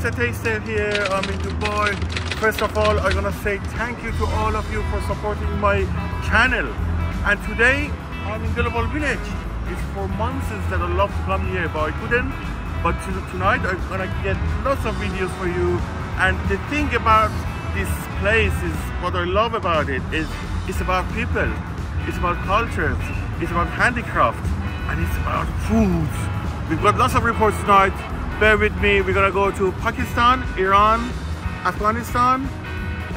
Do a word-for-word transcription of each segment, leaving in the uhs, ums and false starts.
It's a taster here. I'm in Dubai. First of all, I'm gonna say thank you to all of you for supporting my channel. And today I'm in Global Village. It's for months that I love to come here, but I couldn't. But tonight I'm gonna get lots of videos for you. And the thing about this place is what I love about it is it's about people, it's about cultures, it's about handicraft, and it's about food. We've got lots of reports tonight. Bear with me. We're gonna go to Pakistan, Iran, Afghanistan,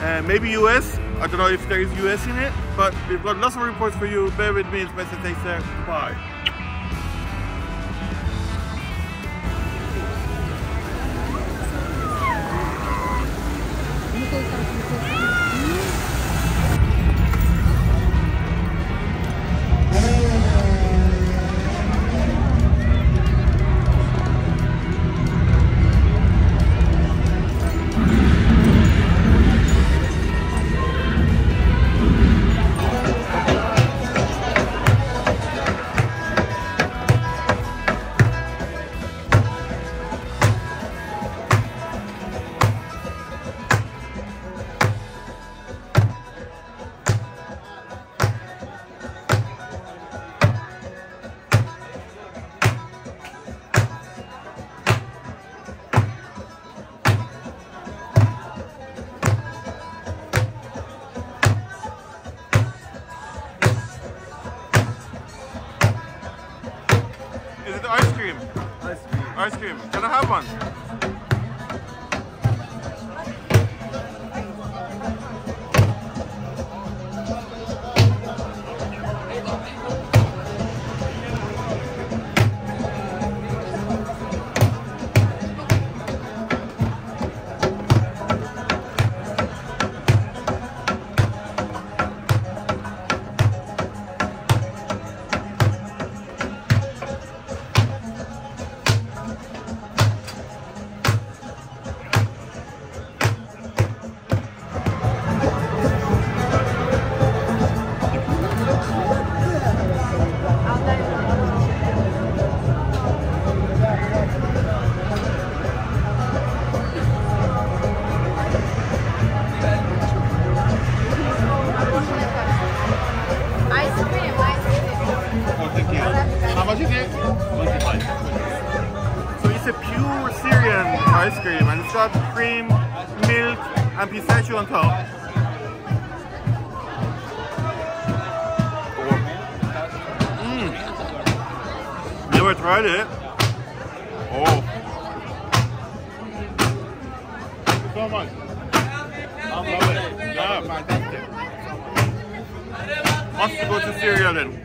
uh, maybe U S. I don't know if there is U S in it, but we've got lots of reports for you. Bear with me. It's best to take care. Bye. Ice cream. Can I have one? Ice cream, and it's got cream, milk, and pistachio on top. Mm. Never tried it. Oh. Thank you so much. I'm loving it. Yeah, fantastic. Must go to Syria then.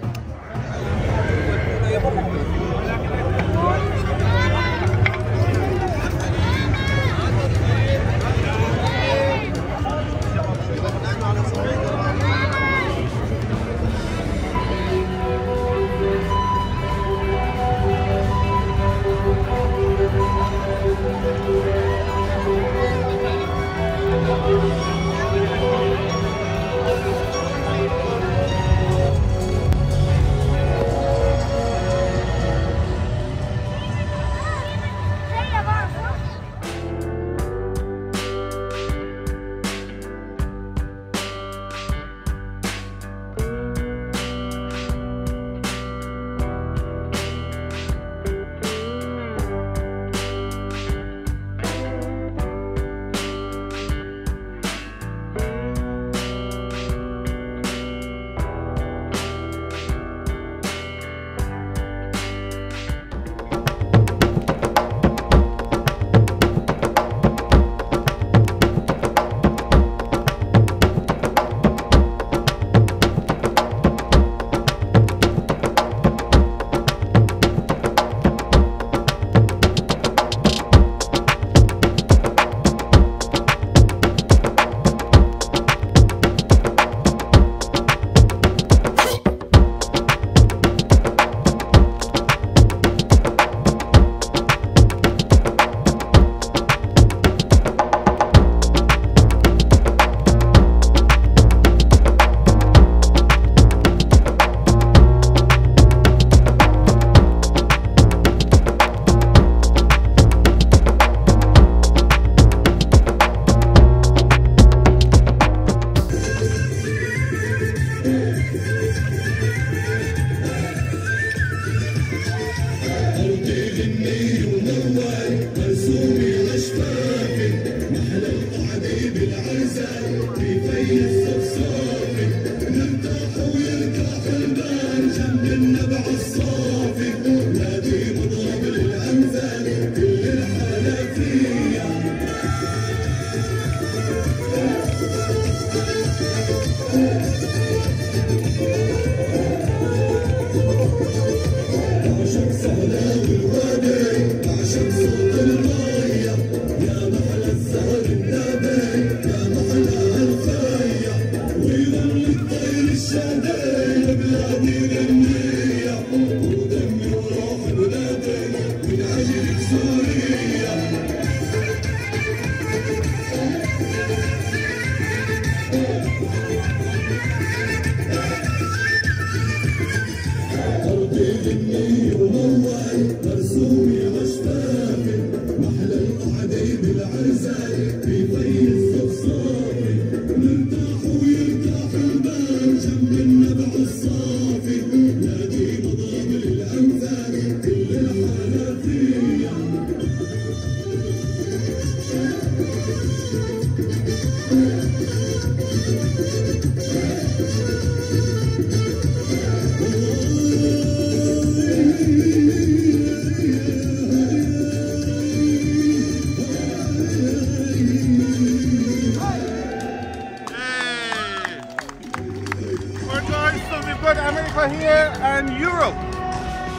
Here and Europe,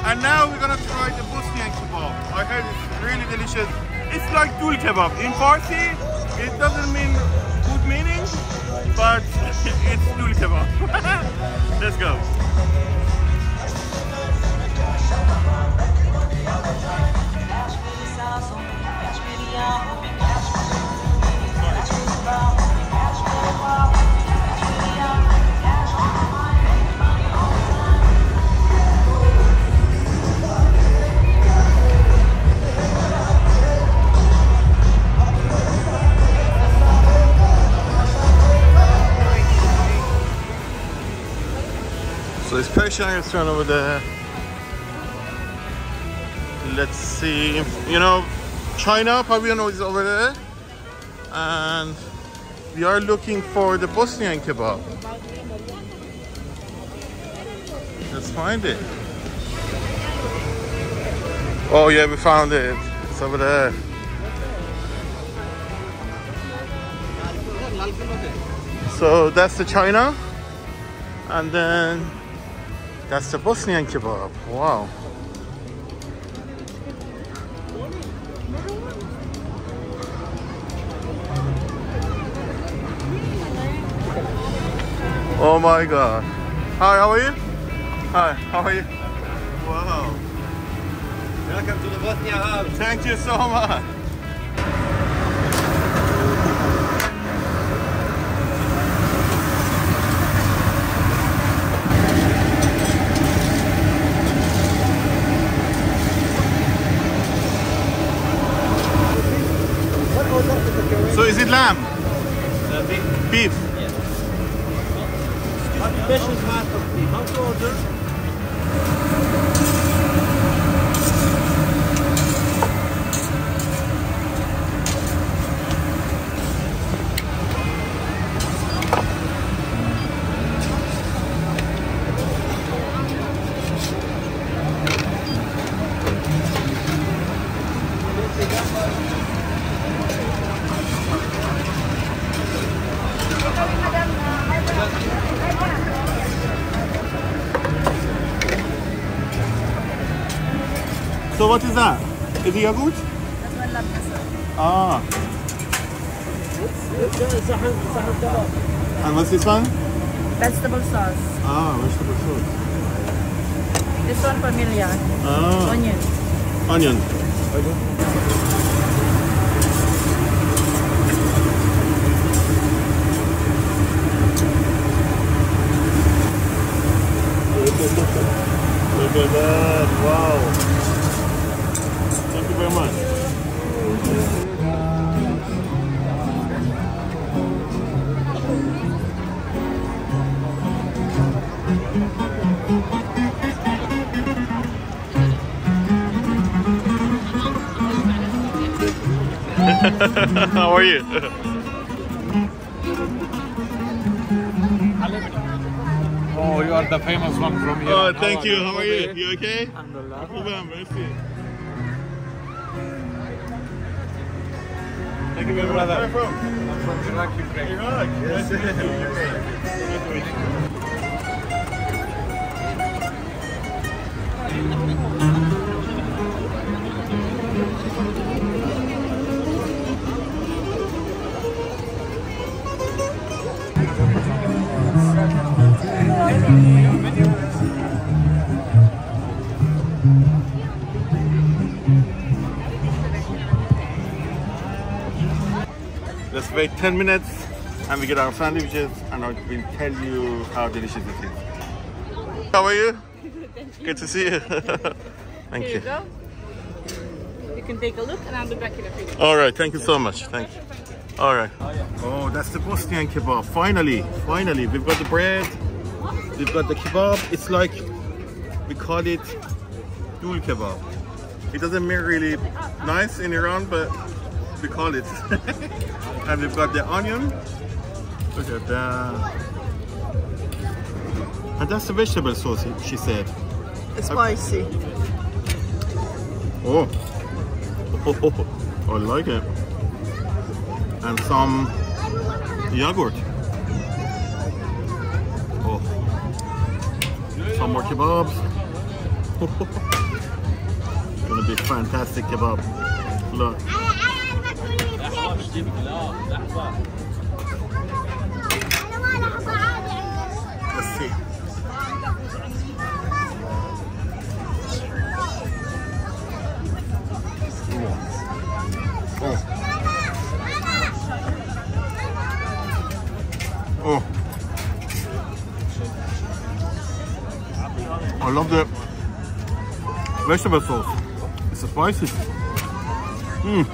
and now we're gonna try the Bosnian kebab. I heard it's really delicious. It's like dul kebab in Farsi. It doesn't mean good meaning, but it's dul kebab. Let's go. So it's Persian restaurant over there. Let's see, if, you know, China Pavilion is over there, and we are looking for the Bosnian kebab. Let's find it. Oh yeah, we found it. It's over there. So that's the China, and then that's the Bosnian kebab. Wow. Oh my God. Hi, how are you? Hi, how are you? Wow. Welcome to the Bosnia house. Thank you so much. So is it lamb? Uh, beef. Beef. Yes. What special part of beef? How to order? So what is that? Is it yogurt? That's my labneh, sir. Ah. And what's this one? Vegetable sauce. Ah, vegetable sauce. This one familiar. Ah. Onion. Onion. Okay. Look at that, wow. Thank you very much. How are you? Oh, you are the famous one from here. Oh, thank you. How are you? You okay? Alhamdulillah. Thank you very much. Where are you from? I'm from Iraq, Ukraine. Iraq? Yes. Yes. wait ten minutes and we get our sandwiches, and I will tell you how delicious it is. How are you? Thank you. Good to see you. Thank Here you. you go. You can take a look and I'll be back in a few minutes. Alright, thank you so much. Thank you. Alright. Oh, that's the Bosnian kebab. Finally, finally. We've got the bread. We've got the kebab. It's like, we call it dul kebab. It doesn't make really nice in Iran, but we call it. And we've got the onion. Look at that. And that's the vegetable sauce, she said. It's spicy. Oh. Oh, oh, oh. I like it. And some yogurt. Oh. Some more kebabs. It's gonna be fantastic kebab. Look. Let's see. Oh, I love the vegetable sauce. It's spicy. Mm.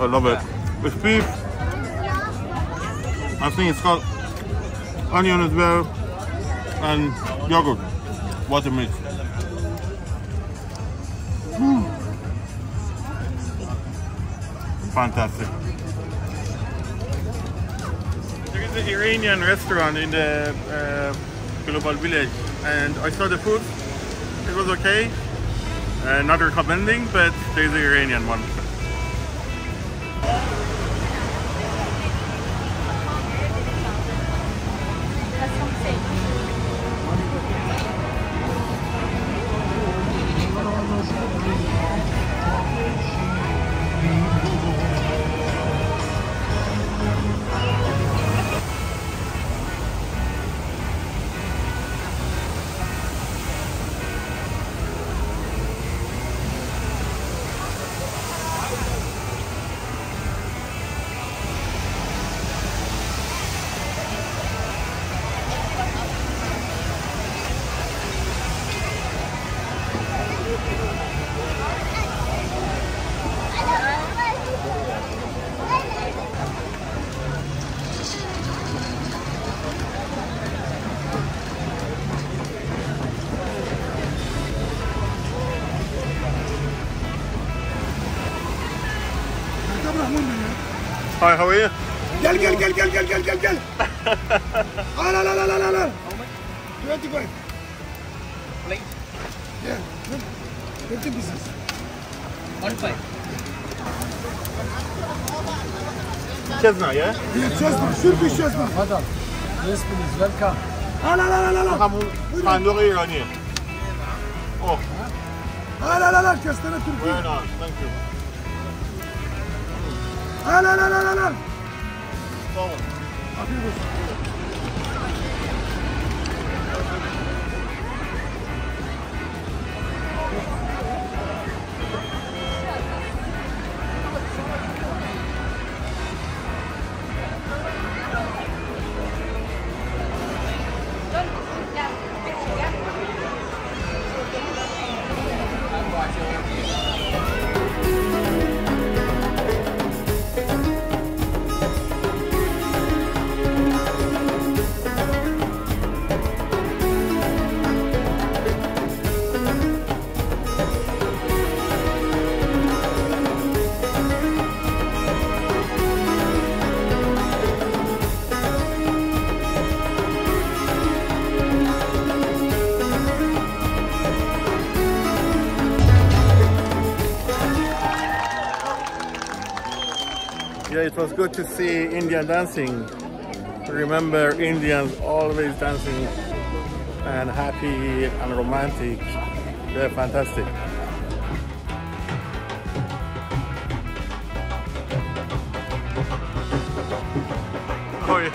I love it. With beef, I think it's got onion as well and yogurt. What a mix. Mm. Fantastic. An Iranian restaurant in the uh, Global Village, and I saw the food. It was okay, uh, not recommending, but there's the Iranian one. Hi, how are you? Gel gel gel gel gel gel gel gel. Al al al al al. Twenty five. Plate. Yeah. Twenty pieces. One five. Chesna, yeah? Yeah, Chesna. Surfi Chesna. Madam. Yes, please. Welcome. Al al al al al. Hamu. Tandoori Irani. Oh. Al al al al. Chesna Turkey. Very nice. Thank you. Al al al al al. Tamam. Afiyet olsun. It was good to see Indian dancing. Remember, Indians always dancing and happy and romantic. They're fantastic. Oh, yeah.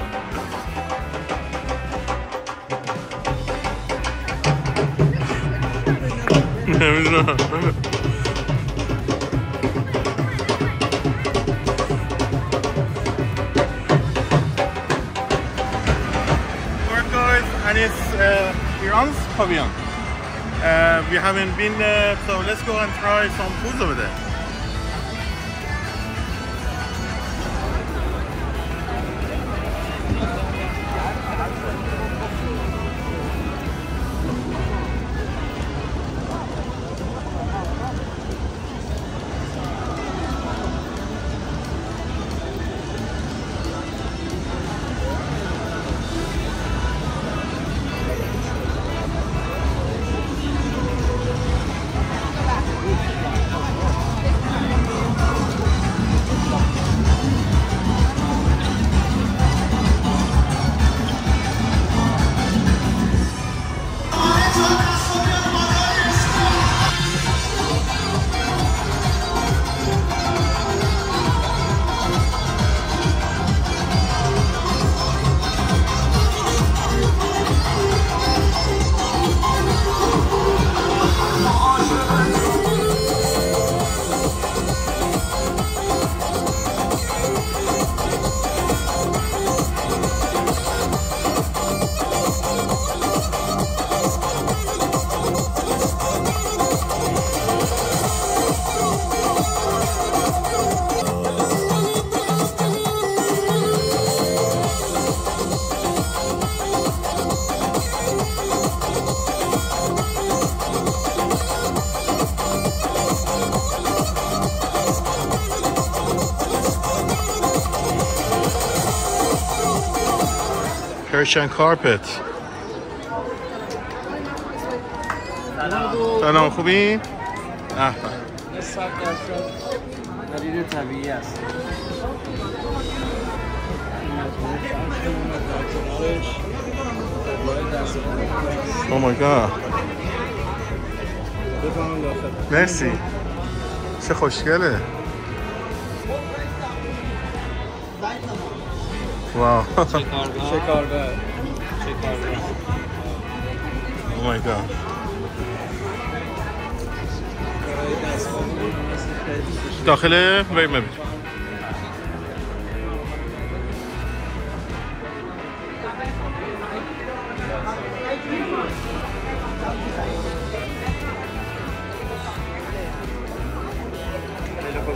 and it's uh, Iran's pavilion. Uh, we haven't been there, so let's go and try some food over there. Persian carpet. سلام خوبی؟ نه. دلیل طبیعی است. Oh my god. مرسی. چه خوشگله. Wow. Oh my god. داخل بریم.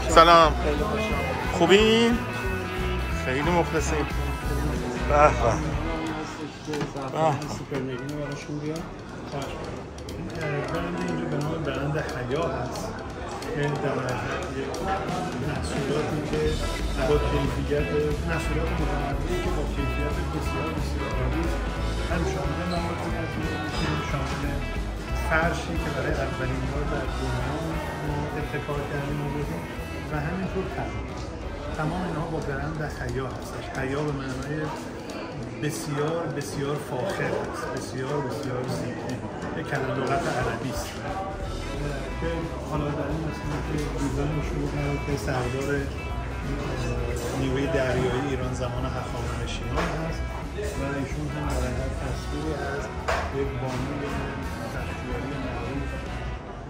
سلام. خوبین؟ خیلی مخلصیم. Bah, bah. Bah. تمام اینها با برند حیا هستش. حیا به معنای بسیار بسیار فاخر است، بسیار بسیار زیبا. یک کلمه لغت عربی است که حالا در این مثلا که دیدن شروع کرده که سردار نیروی دریایی ایران زمان هخامنشیان است و ایشون هم برای تصویری از یک بانوی تختیاری معروف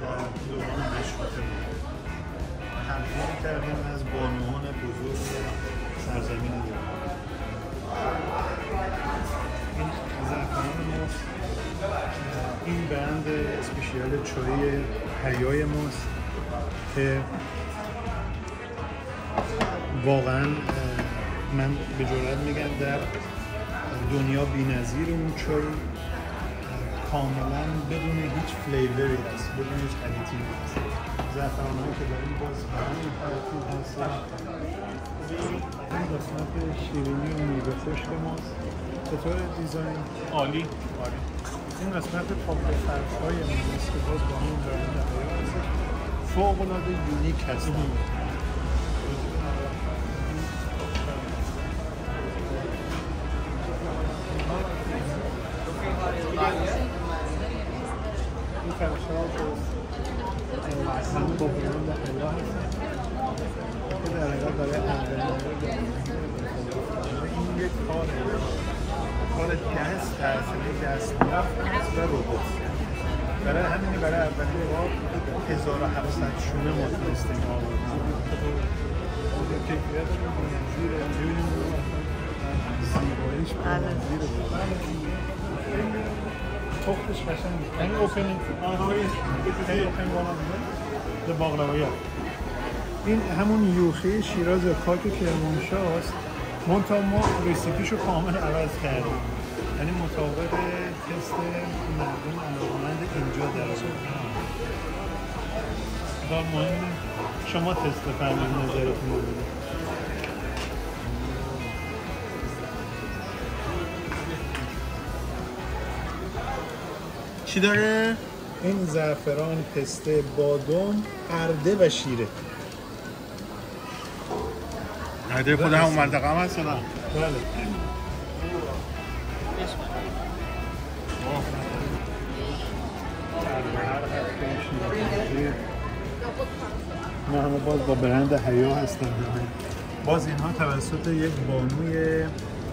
در دوران مشروطه بود. همچنین کردیم از بانوان بزرگ سرزمین ایران. این زعفران ماست، این برند اسپیشیال چای حیای ماست که واقعا من به جرئت میگم در دنیا بی‌نظیر. اون چای کاملا بدون هیچ فلیوری است، بدون هیچ الیتیوی است. زعفرانی که داریم باز برای فرقی هستش. این قسمت شیرینی و میوه خشک ماست. چطور دیزاین؟ عالی. این قسمت تابلو فرق‌های ماست که باز با هم داریم در حیات هستش. فوق‌العاده یونیک هستن. I Çok special. And opening, and opening one of them, the baklava. این همون یوخی شیراز خاک کرمانشاه است. منتها ما ریسیپیشو کامل عوض کردیم. یعنی مطابق تست مردم علاقه‌مند اینجا درست کردیم. در مهم شما تست بفرمایید نظرتون رو بگید. چی داره؟ این زعفران، پسته، بادام، ارده و شیره. ارده خود همون منطقه هم هست یا نه؟ بله. ما همه باز با برند حیا هستیم. باز اینها توسط یک بانوی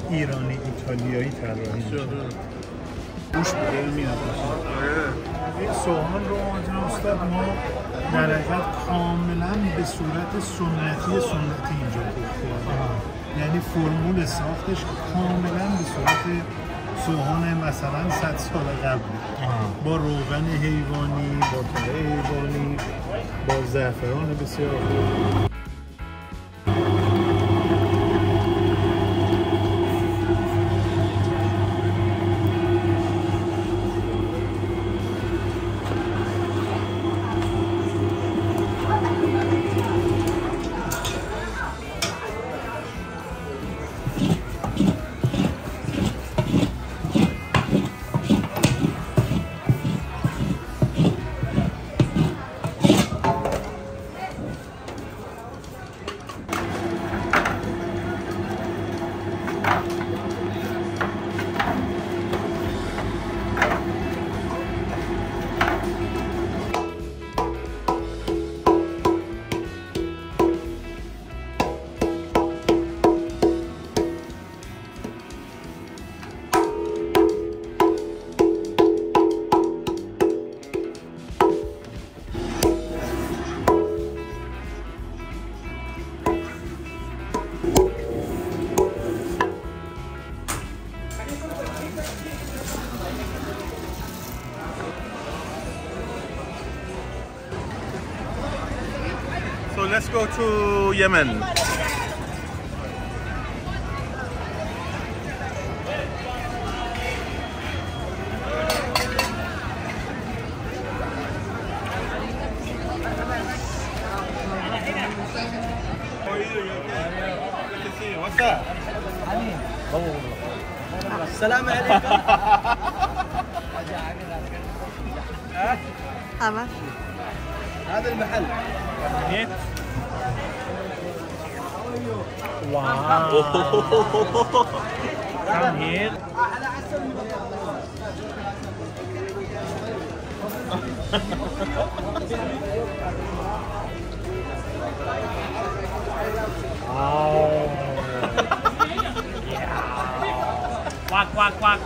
ایرانی ایتالیایی طراحی شده. گوش بوده میاد این سوهان رو آنجا استاد ما در حقیقت کاملا به صورت سنتی سنتی اینجا بود، یعنی فرمول ساختش کاملا به صورت سوهان مثلا صد سال قبل با روغن حیوانی، با تره حیوانی، با زعفران بسیار خوب. Let's go to Yemen. What's that? Oh. Salam alaikum. هذا المحل. Wow. Come here. Oh. Yeah. Quack, quack, quack.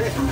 Thank you.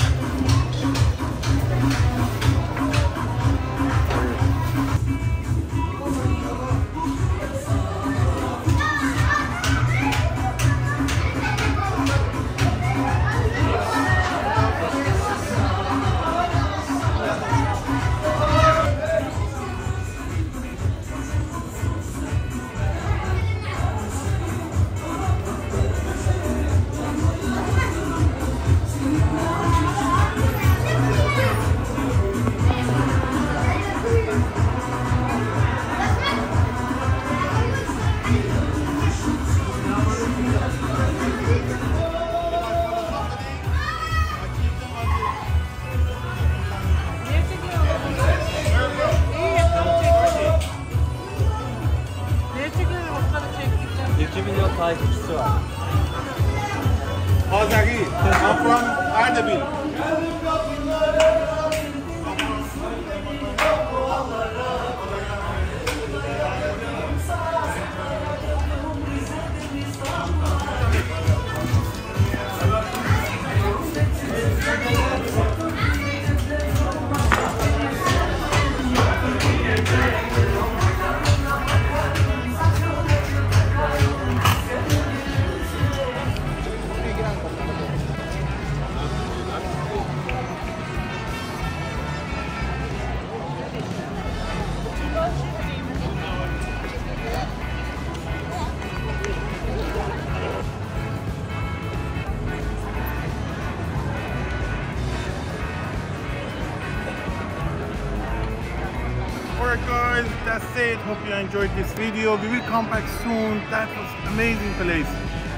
it. Hope you enjoyed this video. We will come back soon. That was an amazing place.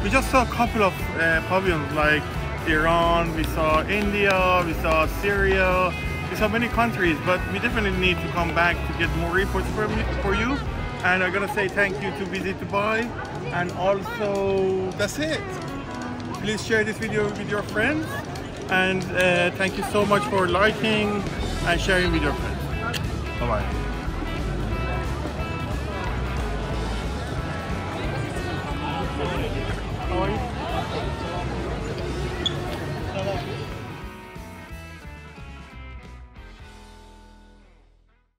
We just saw a couple of uh, pavilions like Iran, we saw India, we saw Syria, we saw many countries, but we definitely need to come back to get more reports for, me, for you. And I'm gonna say thank you to Visit Dubai, and also that's it. Please share this video with your friends, and uh, thank you so much for liking and sharing with your friends. Bye bye.